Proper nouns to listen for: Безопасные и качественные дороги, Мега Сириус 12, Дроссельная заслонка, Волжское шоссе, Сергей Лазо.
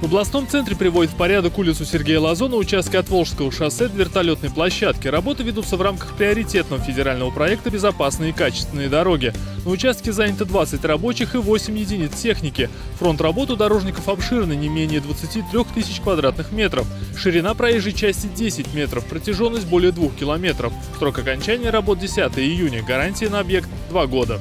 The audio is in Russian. В областном центре приводят в порядок улицу Сергея Лазо на участке от Волжского шоссе до вертолетной площадки. Работы ведутся в рамках приоритетного федерального проекта «Безопасные и качественные дороги». На участке занято 20 рабочих и 8 единиц техники. Фронт работ у дорожников обширный, не менее 23 тысяч квадратных метров. Ширина проезжей части 10 метров, протяженность более 2 километров. Срок окончания работ 10 июня, гарантия на объект 2 года.